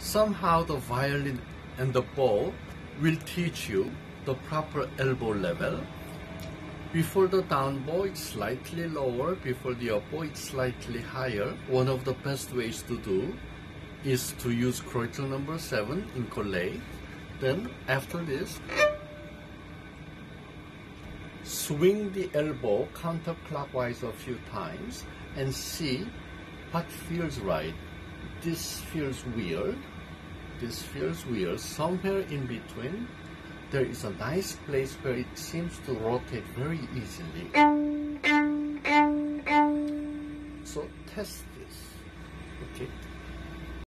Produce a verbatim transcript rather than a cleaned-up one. somehow the violin and the bow will teach you the proper elbow level. Before the down bow, it's slightly lower. Before the up bow, it's slightly higher. One of the best ways to do is to use Kreutzer number seven in Collet. Then after this, swing the elbow counterclockwise a few times and see what feels right. This feels weird. This feels weird. Somewhere in between, there is a nice place where it seems to rotate very easily. So test this. Okay.